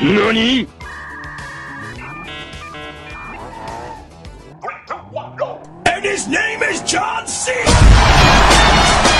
NANI?! And his name is John C.